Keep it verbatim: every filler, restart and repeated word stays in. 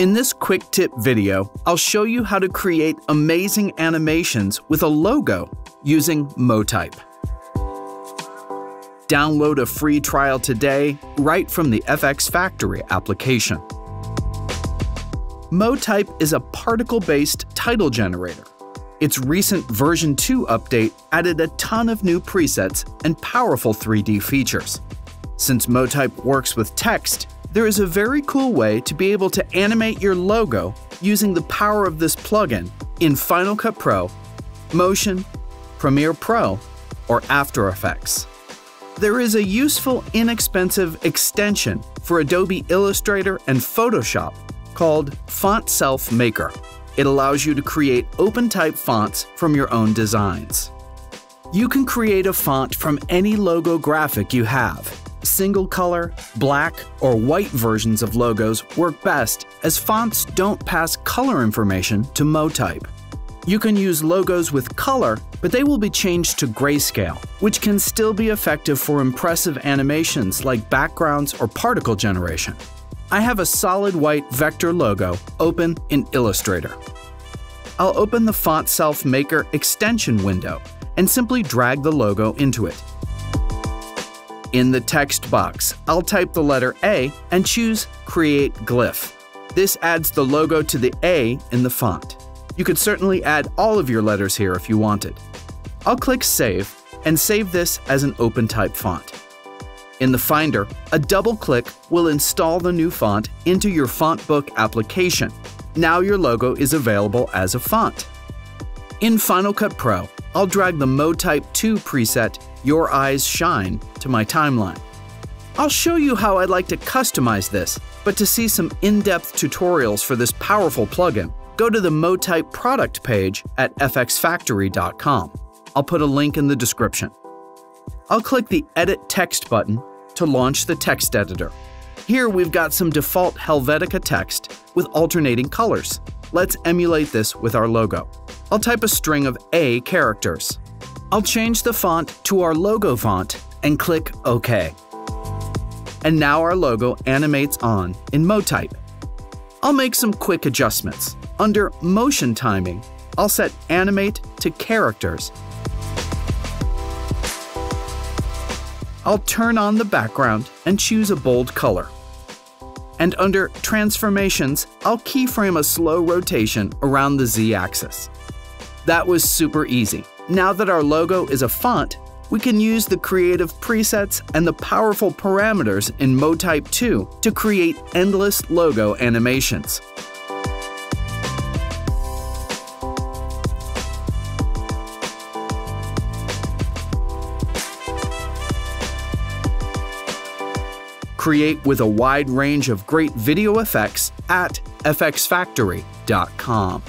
In this quick tip video, I'll show you how to create amazing animations with a logo using Motype. Download a free trial today right from the F X Factory application. Motype is a particle-based title generator. Its recent version two update added a ton of new presets and powerful three D features. Since Motype works with text, there is a very cool way to be able to animate your logo using the power of this plugin in Final Cut Pro, Motion, Premiere Pro, or After Effects. There is a useful, inexpensive extension for Adobe Illustrator and Photoshop called Fontself Maker. It allows you to create OpenType fonts from your own designs. You can create a font from any logo graphic you have. Single color, black, or white versions of logos work best as fonts don't pass color information to Motype. You can use logos with color, but they will be changed to grayscale, which can still be effective for impressive animations like backgrounds or particle generation. I have a solid white vector logo open in Illustrator. I'll open the Fontself Maker extension window and simply drag the logo into it. In the text box, I'll type the letter A and choose Create Glyph. This adds the logo to the A in the font. You could certainly add all of your letters here if you wanted. I'll click Save and save this as an OpenType font. In the Finder, a double click will install the new font into your Fontbook application. Now your logo is available as a font. In Final Cut Pro, I'll drag the Motype two preset, Your Eyes Shine, to my timeline. I'll show you how I'd like to customize this, but to see some in-depth tutorials for this powerful plugin, go to the Motype product page at f x factory dot com. I'll put a link in the description. I'll click the Edit Text button to launch the text editor. Here we've got some default Helvetica text with alternating colors. Let's emulate this with our logo. I'll type a string of A characters. I'll change the font to our logo font and click OK. And now our logo animates on in Motype. I'll make some quick adjustments. Under Motion Timing, I'll set Animate to Characters. I'll turn on the background and choose a bold color. And under Transformations, I'll keyframe a slow rotation around the Z-axis. That was super easy. Now that our logo is a font, we can use the creative presets and the powerful parameters in Motype two to create endless logo animations. Create with a wide range of great video effects at f x factory dot com.